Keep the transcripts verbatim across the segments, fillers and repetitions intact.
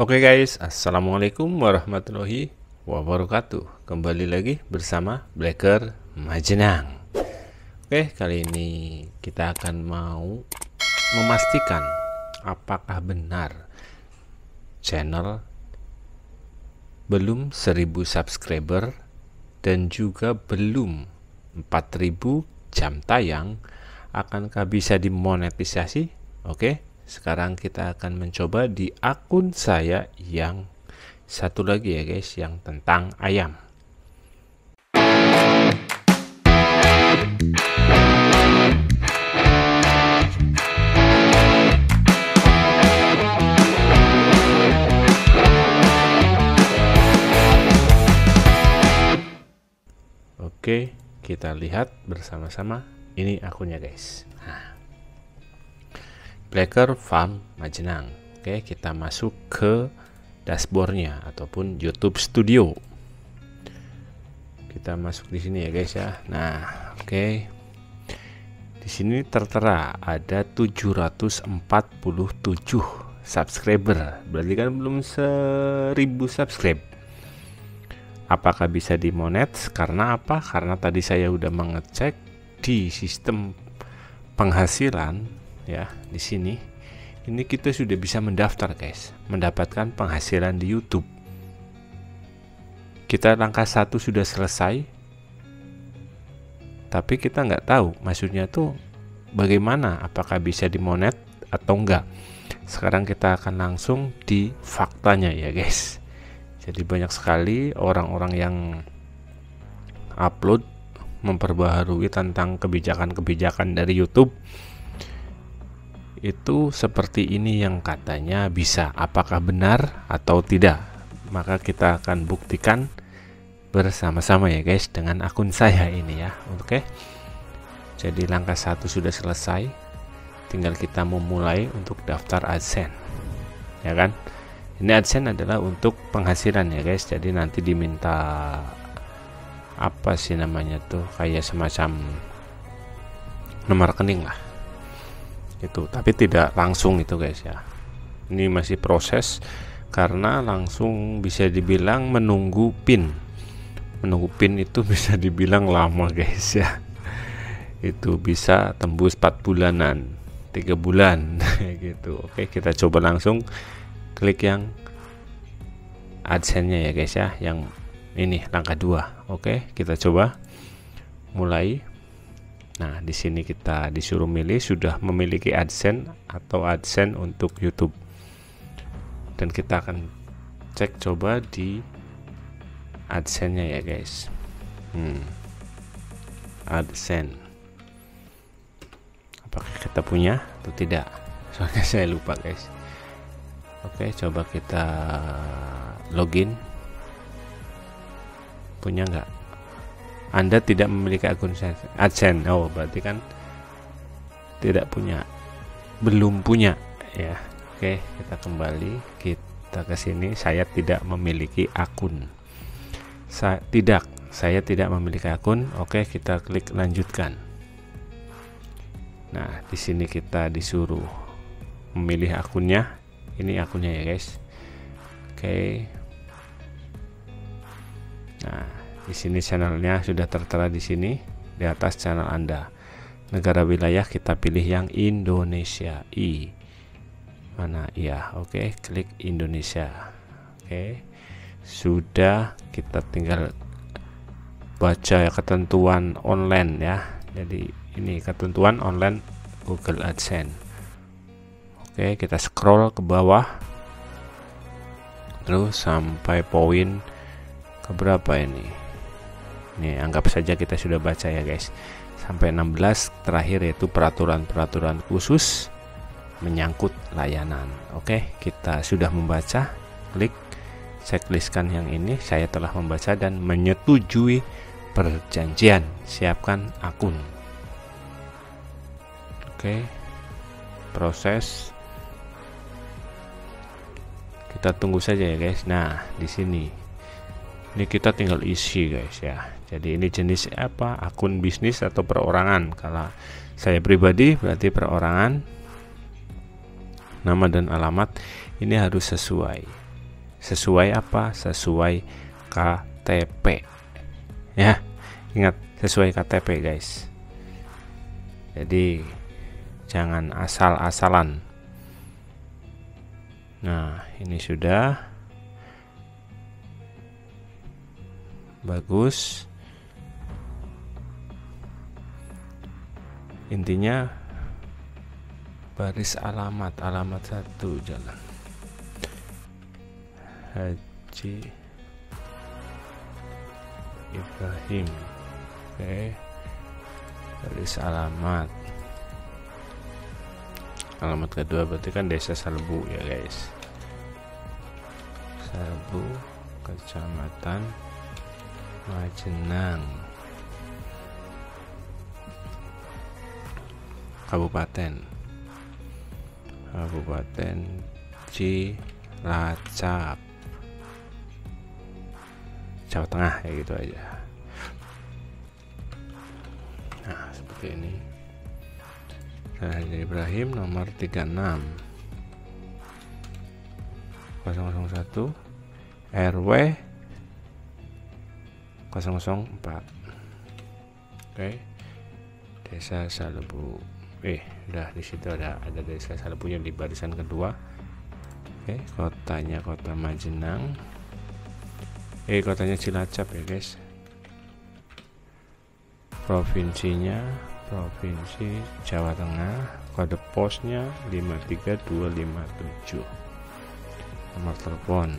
Oke guys, assalamualaikum warahmatullahi wabarakatuh. Kembali lagi bersama Blacker Majenang. Oke, kali ini kita akan mau memastikan apakah benar channel belum seribu subscriber dan juga belum empat ribu jam tayang akankah bisa dimonetisasi. Oke, sekarang kita akan mencoba di akun saya yang satu lagi ya guys, yang tentang ayam. Oke, kita lihat bersama-sama ini akunnya guys. Nah, Blacker Farm Majenang. Oke, kita masuk ke dashboardnya ataupun YouTube Studio. Kita masuk di sini ya guys ya. Nah, oke. Okay. Di sini tertera ada tujuh ratus empat puluh tujuh subscriber. Berarti kan belum seribu subscribe. Apakah bisa dimonet? Karena apa? Karena tadi saya udah mengecek di sistem penghasilan. Ya, di sini ini kita sudah bisa mendaftar guys, mendapatkan penghasilan di YouTube. Kita langkah satu sudah selesai, tapi kita nggak tahu maksudnya tuh bagaimana, apakah bisa dimonet atau enggak. Sekarang kita akan langsung di faktanya ya guys. Jadi banyak sekali orang-orang yang upload memperbaharui tentang kebijakan-kebijakan dari YouTube. Itu seperti ini yang katanya bisa, apakah benar atau tidak? Maka kita akan buktikan bersama-sama ya guys dengan akun saya ini ya. Oke, jadi langkah satu sudah selesai, tinggal kita memulai untuk daftar AdSense ya kan. Ini AdSense adalah untuk penghasilan ya guys, jadi nanti diminta apa sih namanya tuh, kayak semacam nomor rekening lah itu, tapi tidak langsung itu guys ya. Ini masih proses karena langsung bisa dibilang menunggu pin menunggu pin itu bisa dibilang lama guys ya. Itu bisa tembus empat bulanan, tiga bulan gitu. Oke, kita coba langsung klik yang AdSense-nya ya guys ya, yang ini langkah dua. Oke, kita coba mulai. Nah, di sini kita disuruh milih sudah memiliki AdSense atau AdSense untuk YouTube. Dan kita akan cek coba di AdSense-nya ya, guys. Hmm. AdSense. Apakah kita punya atau tidak? Soalnya saya lupa, guys. Oke, coba kita login. Punya nggak? Anda tidak memiliki akun AdSense. Oh, berarti kan tidak punya, belum punya ya. Oke, kita kembali, kita ke sini. Saya tidak memiliki akun. Saya tidak, saya tidak memiliki akun. Oke, kita klik lanjutkan. Nah, di sini kita disuruh memilih akunnya. Ini akunnya ya, guys. Oke. Nah, di sini channelnya sudah tertera di sini di atas channel Anda. Negara wilayah kita pilih yang Indonesia. I mana ya? Oke, klik Indonesia. Oke, sudah, kita tinggal baca ketentuan online ya. Jadi ini ketentuan online Google AdSense. Oke, kita scroll ke bawah terus sampai poin keberapa ini. Nih, anggap saja kita sudah baca ya guys. Sampai enam belas terakhir, yaitu peraturan-peraturan khusus menyangkut layanan. Oke, kita sudah membaca. Klik cekliskan yang ini. Saya telah membaca dan menyetujui perjanjian. Siapkan akun. Oke, proses. Kita tunggu saja ya guys. Nah, di sini ini kita tinggal isi guys ya. Jadi ini jenis apa, akun bisnis atau perorangan. Kalau saya pribadi berarti perorangan. Nama dan alamat ini harus sesuai. sesuai apa? Sesuai K T P. Ya, ingat sesuai K T P, guys. Jadi jangan asal-asalan. Nah, ini sudah bagus. Intinya baris alamat, alamat satu jalan Haji Ibrahim. Oke, baris alamat, alamat kedua berarti kan desa Serbu ya guys, Serbu kecamatan Majenang kabupaten kabupaten Cilacap Jawa Tengah, ya gitu aja. Nah seperti ini. Haji Ibrahim nomor tiga puluh enam nol nol satu R W nol nol empat. Oke, desa Serbu. Eh udah, disitu ada ada desa Serbunya di barisan kedua. Oke, kotanya kota Majenang, eh kotanya Cilacap ya guys, provinsinya provinsi Jawa Tengah, kode posnya lima tiga dua lima tujuh, nomor telepon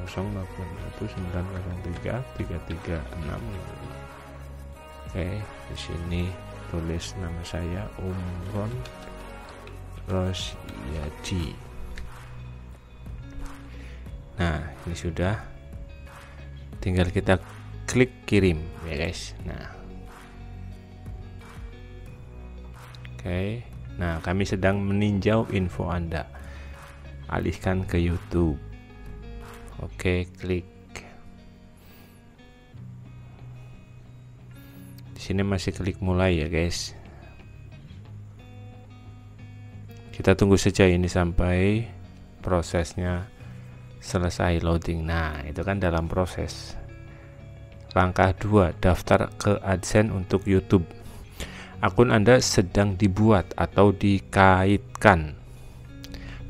nol delapan satu sembilan nol tiga tiga tiga enam lima. Oke, di sini tulis nama saya Umron Rosyadi. Nah, ini sudah. Tinggal kita klik kirim ya guys. Nah. Oke. Nah, kami sedang meninjau info Anda. Alihkan ke YouTube. Oke, klik. Di sini masih klik mulai ya, guys. Kita tunggu saja ini sampai prosesnya selesai loading. Nah, itu kan dalam proses. Langkah dua, daftar ke AdSense untuk YouTube. Akun Anda sedang dibuat atau dikaitkan.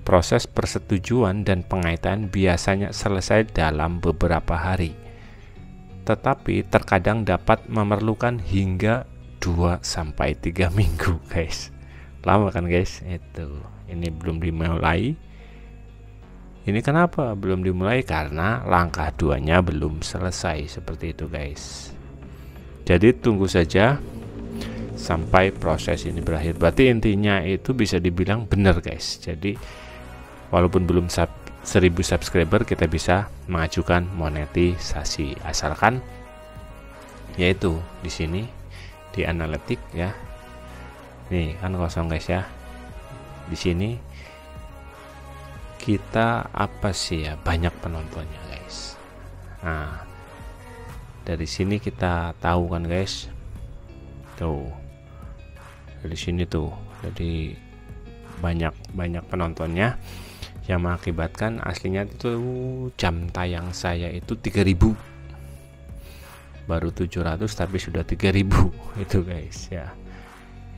Proses persetujuan dan pengaitan biasanya selesai dalam beberapa hari, tetapi terkadang dapat memerlukan hingga dua sampai tiga minggu guys. Lama kan guys? Itu ini belum dimulai. Ini kenapa belum dimulai? Karena langkah duanya belum selesai, seperti itu guys. Jadi tunggu saja sampai proses ini berakhir. Berarti intinya itu bisa dibilang benar guys. Jadi walaupun belum sub, seribu subscriber, kita bisa mengajukan monetisasi asalkan yaitu di sini di analitik ya. Nih kan kosong guys ya. Di sini kita apa sih ya, banyak penontonnya guys. Nah, dari sini kita tahu kan guys. Tuh. Dari sini tuh. Jadi banyak-banyak penontonnya, yang mengakibatkan aslinya itu jam tayang saya itu tiga ribu, baru tujuh ratus tapi sudah tiga ribu itu guys ya.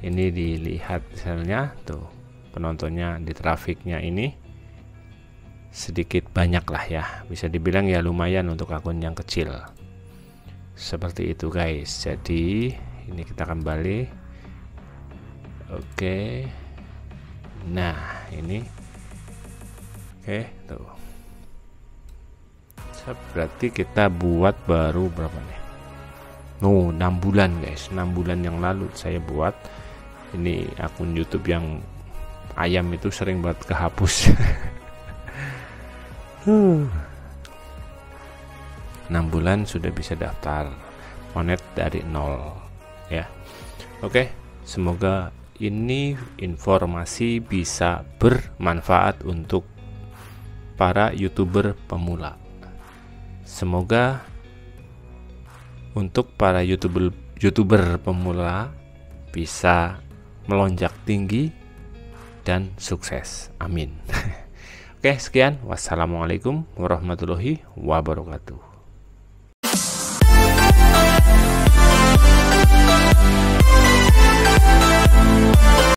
Ini dilihat misalnya tuh penontonnya di trafiknya ini sedikit banyak lah ya, bisa dibilang ya lumayan untuk akun yang kecil, seperti itu guys. Jadi ini kita kembali. Oke, nah ini. Oke, tuh. Berarti kita buat baru berapa nih? Oh, enam bulan guys. enam bulan yang lalu saya buat. Ini akun YouTube yang ayam itu sering buat kehapus. huh. enam bulan sudah bisa daftar monet dari nol ya. Oke, semoga ini informasi bisa bermanfaat untuk para YouTuber pemula. Semoga untuk para YouTuber YouTuber pemula bisa melonjak tinggi dan sukses. Amin. Oke, sekian. Wassalamualaikum warahmatullahi wabarakatuh.